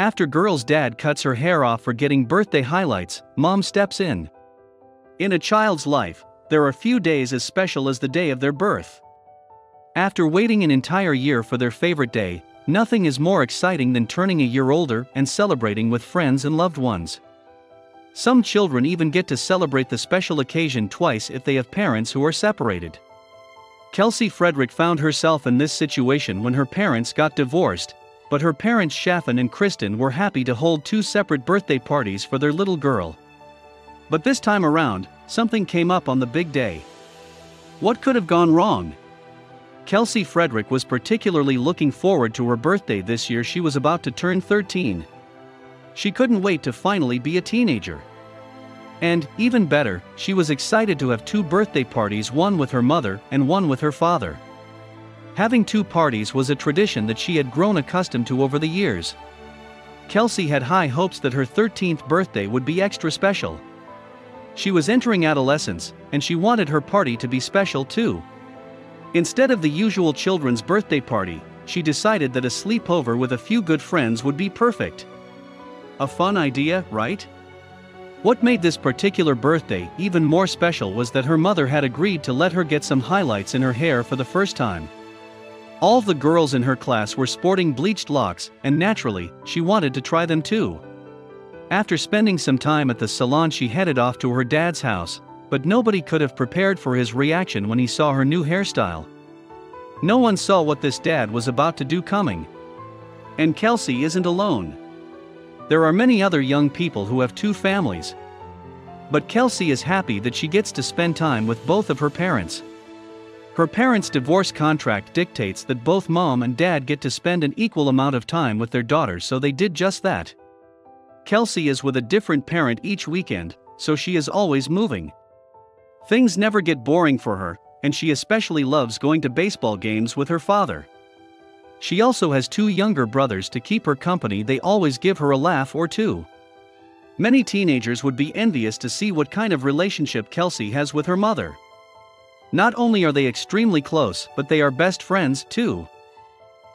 After girl's dad cuts her hair off for getting birthday highlights, mom steps in. In a child's life, there are few days as special as the day of their birth. After waiting an entire year for their favorite day, nothing is more exciting than turning a year older and celebrating with friends and loved ones. Some children even get to celebrate the special occasion twice if they have parents who are separated. Kelsey Frederick found herself in this situation when her parents got divorced, but her parents Schaffin and Kristen were happy to hold two separate birthday parties for their little girl. But this time around, something came up on the big day. What could have gone wrong? Kelsey Frederick was particularly looking forward to her birthday this year. She was about to turn 13. She couldn't wait to finally be a teenager. And, even better, she was excited to have two birthday parties, one with her mother and one with her father. Having two parties was a tradition that she had grown accustomed to over the years. Kelsey had high hopes that her 13th birthday would be extra special. She was entering adolescence, and she wanted her party to be special too. Instead of the usual children's birthday party, she decided that a sleepover with a few good friends would be perfect. A fun idea, right? What made this particular birthday even more special was that her mother had agreed to let her get some highlights in her hair for the first time. All the girls in her class were sporting bleached locks, and naturally, she wanted to try them too. After spending some time at the salon, she headed off to her dad's house, but nobody could have prepared for his reaction when he saw her new hairstyle. No one saw what this dad was about to do coming. And Kelsey isn't alone. There are many other young people who have two families. But Kelsey is happy that she gets to spend time with both of her parents. Her parents' divorce contract dictates that both mom and dad get to spend an equal amount of time with their daughters, so they did just that. Kelsey is with a different parent each weekend, so she is always moving. Things never get boring for her, and she especially loves going to baseball games with her father. She also has two younger brothers to keep her company. They always give her a laugh or two. Many teenagers would be envious to see what kind of relationship Kelsey has with her mother. Not only are they extremely close, but they are best friends, too.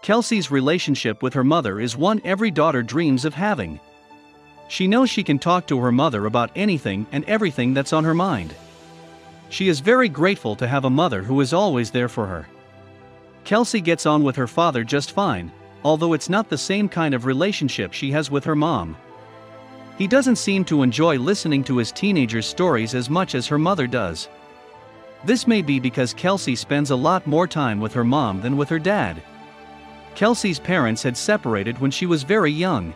Kelsey's relationship with her mother is one every daughter dreams of having. She knows she can talk to her mother about anything and everything that's on her mind. She is very grateful to have a mother who is always there for her. Kelsey gets on with her father just fine, although it's not the same kind of relationship she has with her mom. He doesn't seem to enjoy listening to his teenager's stories as much as her mother does. This may be because Kelsey spends a lot more time with her mom than with her dad. Kelsey's parents had separated when she was very young.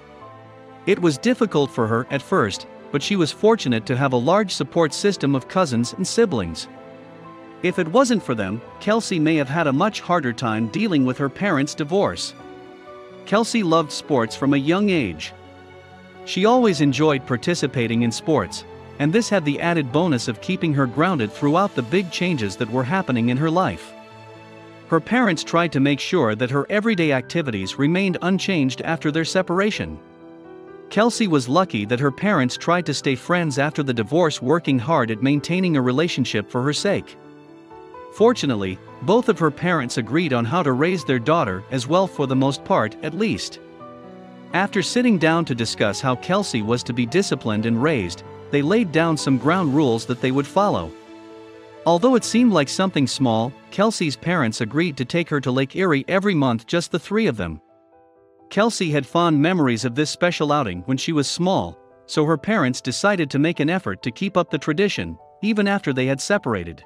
It was difficult for her at first, but she was fortunate to have a large support system of cousins and siblings. If it wasn't for them, Kelsey may have had a much harder time dealing with her parents' divorce. Kelsey loved sports from a young age. She always enjoyed participating in sports, and this had the added bonus of keeping her grounded throughout the big changes that were happening in her life. Her parents tried to make sure that her everyday activities remained unchanged after their separation. Kelsey was lucky that her parents tried to stay friends after the divorce, working hard at maintaining a relationship for her sake. Fortunately, both of her parents agreed on how to raise their daughter as well, for the most part, at least. After sitting down to discuss how Kelsey was to be disciplined and raised, they laid down some ground rules that they would follow. Although it seemed like something small, Kelsey's parents agreed to take her to Lake Erie every month, just the three of them. Kelsey had fond memories of this special outing when she was small, so her parents decided to make an effort to keep up the tradition, even after they had separated.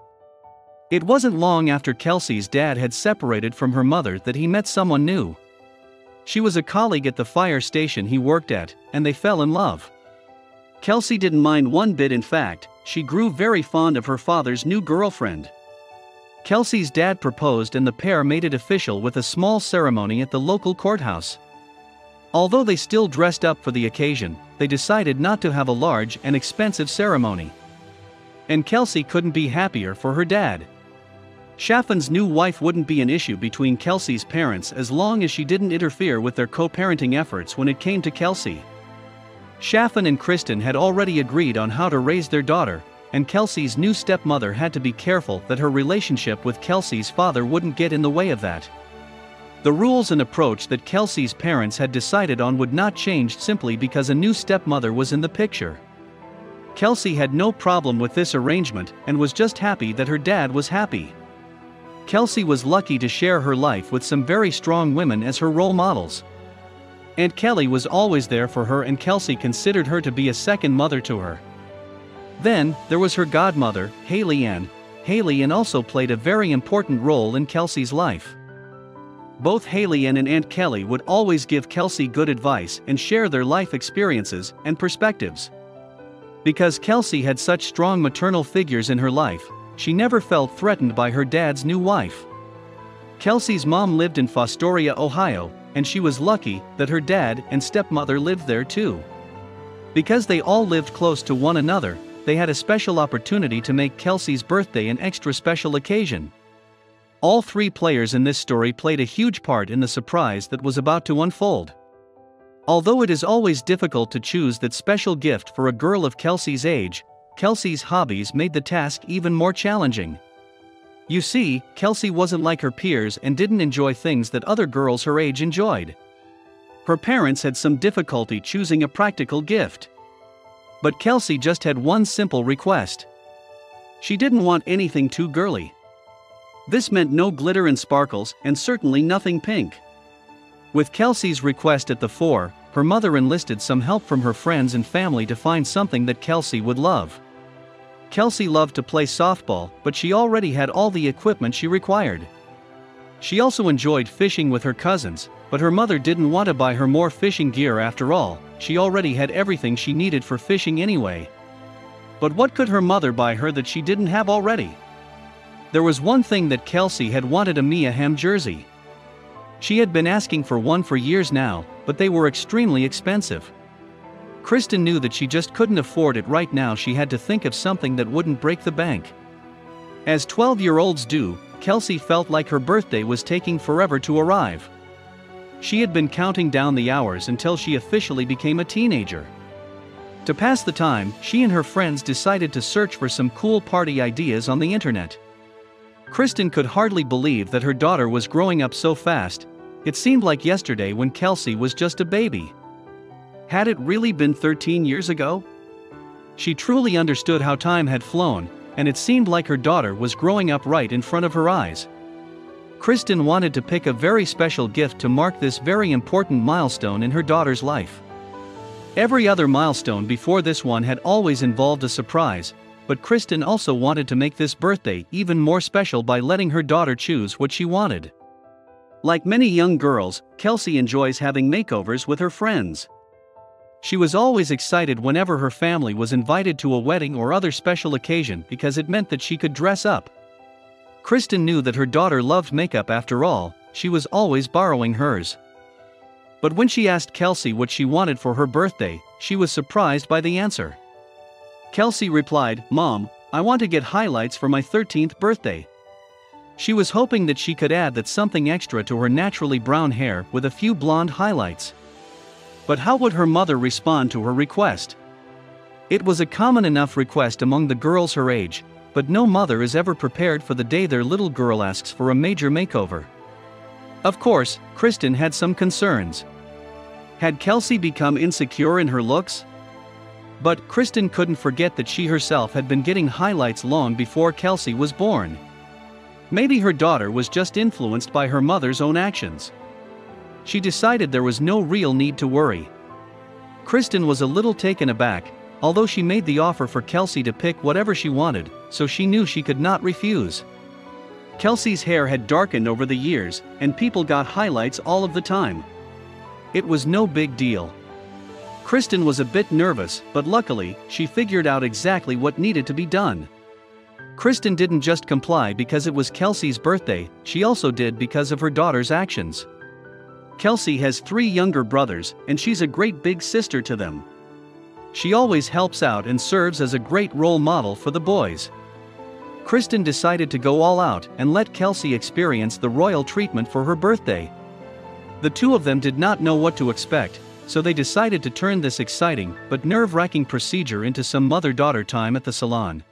It wasn't long after Kelsey's dad had separated from her mother that he met someone new. She was a colleague at the fire station he worked at, and they fell in love. Kelsey didn't mind one bit. In fact, she grew very fond of her father's new girlfriend. Kelsey's dad proposed, and the pair made it official with a small ceremony at the local courthouse. Although they still dressed up for the occasion, they decided not to have a large and expensive ceremony. And Kelsey couldn't be happier for her dad. Shaffin's new wife wouldn't be an issue between Kelsey's parents as long as she didn't interfere with their co-parenting efforts when it came to Kelsey. Schaffin and Kristen had already agreed on how to raise their daughter, and Kelsey's new stepmother had to be careful that her relationship with Kelsey's father wouldn't get in the way of that. The rules and approach that Kelsey's parents had decided on would not change simply because a new stepmother was in the picture. Kelsey had no problem with this arrangement and was just happy that her dad was happy. Kelsey was lucky to share her life with some very strong women as her role models. Aunt Kelly was always there for her, and Kelsey considered her to be a second mother to her. Then, there was her godmother, Haley Ann. Haley Ann also played a very important role in Kelsey's life. Both Haley Ann and Aunt Kelly would always give Kelsey good advice and share their life experiences and perspectives. Because Kelsey had such strong maternal figures in her life, she never felt threatened by her dad's new wife. Kelsey's mom lived in Fostoria, Ohio, and she was lucky that her dad and stepmother lived there too. Because they all lived close to one another, they had a special opportunity to make Kelsey's birthday an extra special occasion. All three players in this story played a huge part in the surprise that was about to unfold. Although it is always difficult to choose that special gift for a girl of Kelsey's age, Kelsey's hobbies made the task even more challenging. You see, Kelsey wasn't like her peers and didn't enjoy things that other girls her age enjoyed. Her parents had some difficulty choosing a practical gift. But Kelsey just had one simple request. She didn't want anything too girly. This meant no glitter and sparkles, and certainly nothing pink. With Kelsey's request at the fore, her mother enlisted some help from her friends and family to find something that Kelsey would love. Kelsey loved to play softball, but she already had all the equipment she required. She also enjoyed fishing with her cousins, but her mother didn't want to buy her more fishing gear. After all, she already had everything she needed for fishing anyway. But what could her mother buy her that she didn't have already? There was one thing that Kelsey had wanted: a Mia Hamm jersey. She had been asking for one for years now, but they were extremely expensive. Kristen knew that she just couldn't afford it right now. She had to think of something that wouldn't break the bank. As 12-year-olds do, Kelsey felt like her birthday was taking forever to arrive. She had been counting down the hours until she officially became a teenager. To pass the time, she and her friends decided to search for some cool party ideas on the internet. Kristen could hardly believe that her daughter was growing up so fast. It seemed like yesterday when Kelsey was just a baby. Had it really been 13 years ago? She truly understood how time had flown, and it seemed like her daughter was growing up right in front of her eyes. Kristen wanted to pick a very special gift to mark this very important milestone in her daughter's life. Every other milestone before this one had always involved a surprise, but Kristen also wanted to make this birthday even more special by letting her daughter choose what she wanted. Like many young girls, Kelsey enjoys having makeovers with her friends. She was always excited whenever her family was invited to a wedding or other special occasion because it meant that she could dress up. Kristen knew that her daughter loved makeup. After all, she was always borrowing hers. But when she asked Kelsey what she wanted for her birthday, she was surprised by the answer. Kelsey replied, "Mom, I want to get highlights for my 13th birthday." She was hoping that she could add that something extra to her naturally brown hair with a few blonde highlights. But how would her mother respond to her request? It was a common enough request among the girls her age, but no mother is ever prepared for the day their little girl asks for a major makeover. Of course, Kristen had some concerns. Had Kelsey become insecure in her looks? But Kristen couldn't forget that she herself had been getting highlights long before Kelsey was born. Maybe her daughter was just influenced by her mother's own actions. She decided there was no real need to worry. Kristen was a little taken aback, although she made the offer for Kelsey to pick whatever she wanted, so she knew she could not refuse. Kelsey's hair had darkened over the years, and people got highlights all of the time. It was no big deal. Kristen was a bit nervous, but luckily, she figured out exactly what needed to be done. Kristen didn't just comply because it was Kelsey's birthday, she also did because of her daughter's actions. Kelsey has 3 younger brothers, and she's a great big sister to them. She always helps out and serves as a great role model for the boys. Kristen decided to go all out and let Kelsey experience the royal treatment for her birthday. The two of them did not know what to expect, so they decided to turn this exciting but nerve-wracking procedure into some mother-daughter time at the salon.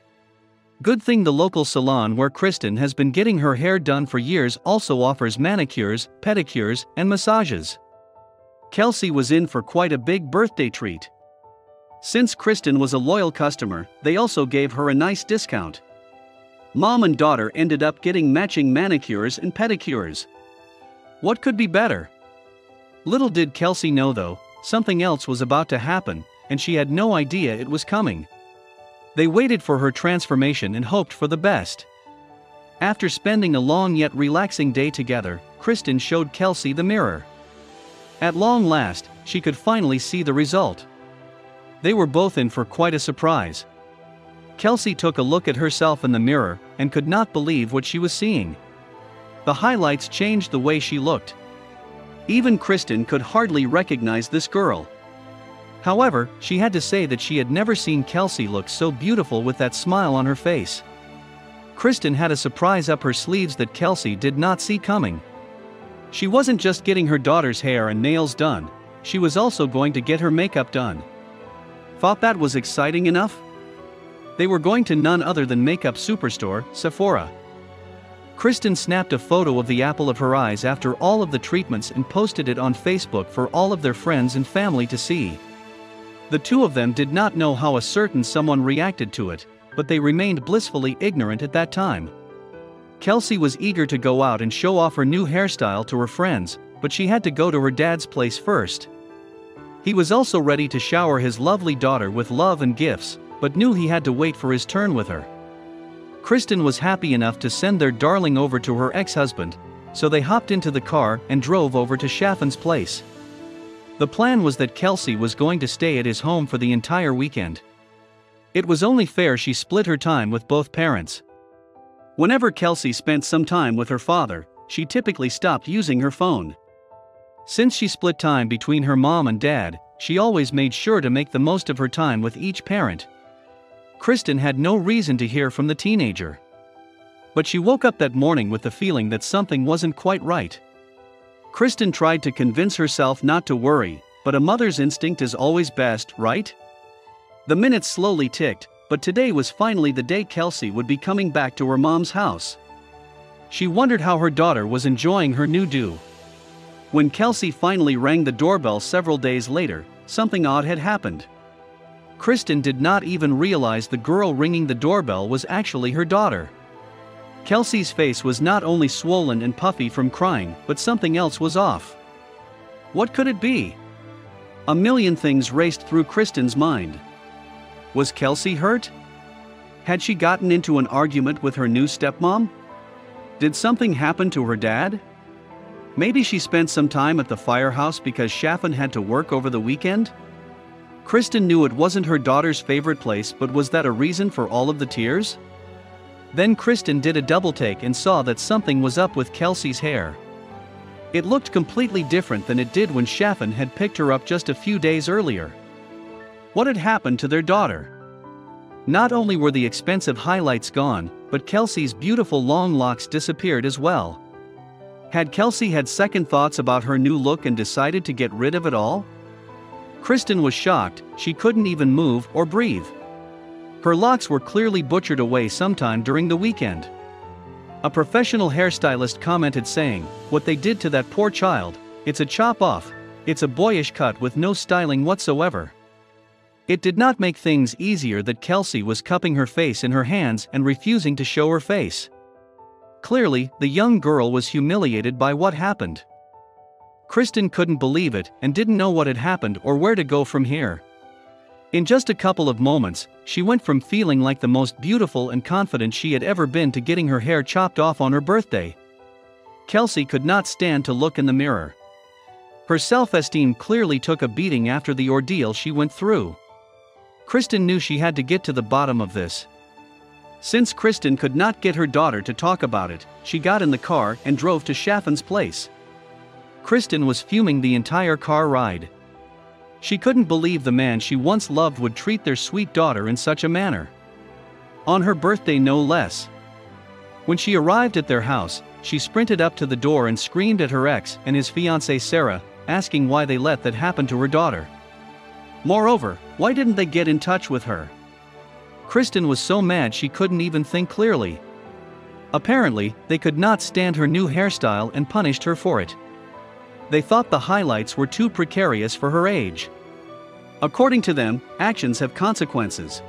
Good thing the local salon where Kristen has been getting her hair done for years also offers manicures, pedicures, and massages. Kelsey was in for quite a big birthday treat. Since Kristen was a loyal customer, they also gave her a nice discount. Mom and daughter ended up getting matching manicures and pedicures. What could be better? Little did Kelsey know though, something else was about to happen, and she had no idea it was coming. They waited for her transformation and hoped for the best. After spending a long yet relaxing day together, Kristen showed Kelsey the mirror. At long last, she could finally see the result. They were both in for quite a surprise. Kelsey took a look at herself in the mirror and could not believe what she was seeing. The highlights changed the way she looked. Even Kristen could hardly recognize this girl. However, she had to say that she had never seen Kelsey look so beautiful with that smile on her face. Kristen had a surprise up her sleeves that Kelsey did not see coming. She wasn't just getting her daughter's hair and nails done, she was also going to get her makeup done. Thought that was exciting enough? They were going to none other than makeup superstore, Sephora. Kristen snapped a photo of the apple of her eyes after all of the treatments and posted it on Facebook for all of their friends and family to see. The two of them did not know how a certain someone reacted to it, but they remained blissfully ignorant at that time. Kelsey was eager to go out and show off her new hairstyle to her friends, but she had to go to her dad's place first. He was also ready to shower his lovely daughter with love and gifts, but knew he had to wait for his turn with her. Kristen was happy enough to send their darling over to her ex-husband, so they hopped into the car and drove over to Schaffin's place. The plan was that Kelsey was going to stay at his home for the entire weekend. It was only fair she split her time with both parents. Whenever Kelsey spent some time with her father, she typically stopped using her phone. Since she split time between her mom and dad, she always made sure to make the most of her time with each parent. Kristen had no reason to hear from the teenager. But she woke up that morning with the feeling that something wasn't quite right. Kristen tried to convince herself not to worry, but a mother's instinct is always best, right? The minutes slowly ticked, but today was finally the day Kelsey would be coming back to her mom's house. She wondered how her daughter was enjoying her new do. When Kelsey finally rang the doorbell several days later, something odd had happened. Kristen did not even realize the girl ringing the doorbell was actually her daughter. Kelsey's face was not only swollen and puffy from crying, but something else was off. What could it be? A million things raced through Kristen's mind. Was Kelsey hurt? Had she gotten into an argument with her new stepmom? Did something happen to her dad? Maybe she spent some time at the firehouse because Schaffin had to work over the weekend? Kristen knew it wasn't her daughter's favorite place, but was that a reason for all of the tears? Then Kristen did a double take and saw that something was up with Kelsey's hair. It looked completely different than it did when Schaffin had picked her up just a few days earlier. What had happened to their daughter? Not only were the expensive highlights gone, but Kelsey's beautiful long locks disappeared as well. Had Kelsey had second thoughts about her new look and decided to get rid of it all? Kristen was shocked, she couldn't even move or breathe. Her locks were clearly butchered away sometime during the weekend. A professional hairstylist commented saying, "What they did to that poor child, it's a chop off, it's a boyish cut with no styling whatsoever." It did not make things easier that Kelsey was cupping her face in her hands and refusing to show her face. Clearly, the young girl was humiliated by what happened. Kristen couldn't believe it and didn't know what had happened or where to go from here. In just a couple of moments, she went from feeling like the most beautiful and confident she had ever been to getting her hair chopped off on her birthday. Kelsey could not stand to look in the mirror. Her self-esteem clearly took a beating after the ordeal she went through. Kristen knew she had to get to the bottom of this. Since Kristen could not get her daughter to talk about it, she got in the car and drove to Schaffin's place. Kristen was fuming the entire car ride. She couldn't believe the man she once loved would treat their sweet daughter in such a manner. On her birthday no less. When she arrived at their house, she sprinted up to the door and screamed at her ex and his fiancée Sarah, asking why they let that happen to her daughter. Moreover, why didn't they get in touch with her? Kristen was so mad she couldn't even think clearly. Apparently, they could not stand her new hairstyle and punished her for it. They thought the highlights were too precarious for her age. According to them, actions have consequences.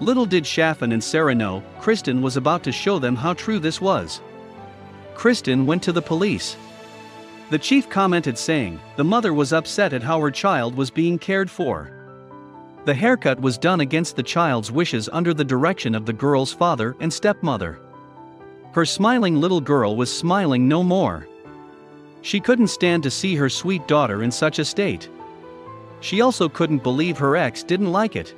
Little did Schaffin and Sarah know, Kristen was about to show them how true this was. Kristen went to the police. The chief commented saying, the mother was upset at how her child was being cared for. The haircut was done against the child's wishes under the direction of the girl's father and stepmother. Her smiling little girl was smiling no more. She couldn't stand to see her sweet daughter in such a state. She also couldn't believe her ex didn't like it.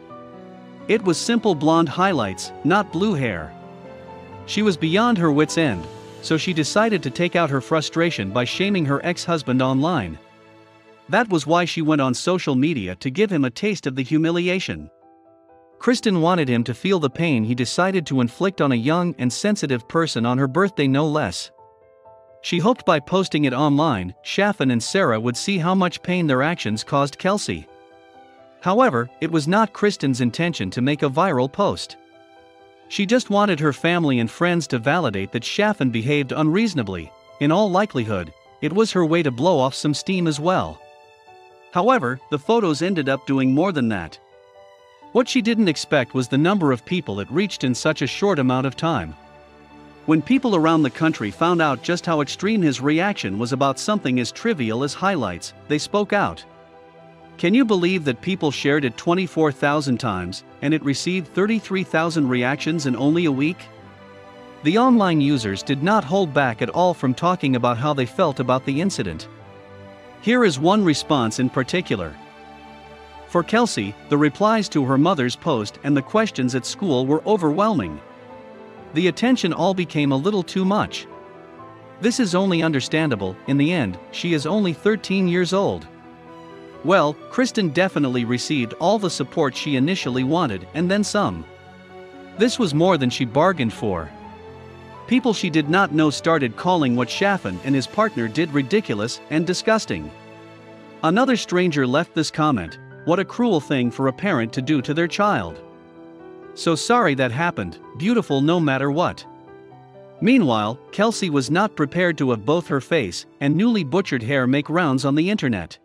It was simple blonde highlights, not blue hair. She was beyond her wits' end, so she decided to take out her frustration by shaming her ex-husband online. That was why she went on social media to give him a taste of the humiliation. Kristen wanted him to feel the pain he decided to inflict on a young and sensitive person on her birthday no less. She hoped by posting it online, Schaffin and Sarah would see how much pain their actions caused Kelsey. However, it was not Kristen's intention to make a viral post. She just wanted her family and friends to validate that Schaffin behaved unreasonably. In all likelihood, it was her way to blow off some steam as well. However, the photos ended up doing more than that. What she didn't expect was the number of people it reached in such a short amount of time. When people around the country found out just how extreme his reaction was about something as trivial as highlights, they spoke out. Can you believe that people shared it 24,000 times, and it received 33,000 reactions in only a week? The online users did not hold back at all from talking about how they felt about the incident. Here is one response in particular. For Kelsey, the replies to her mother's post and the questions at school were overwhelming. The attention all became a little too much. This is only understandable, in the end, she is only 13 years old. Well, Kristen definitely received all the support she initially wanted and then some. This was more than she bargained for. People she did not know started calling what Schaffin and his partner did ridiculous and disgusting. Another stranger left this comment, "What a cruel thing for a parent to do to their child. So sorry that happened, beautiful no matter what." Meanwhile, Kelsey was not prepared to have both her face and newly butchered hair make rounds on the internet.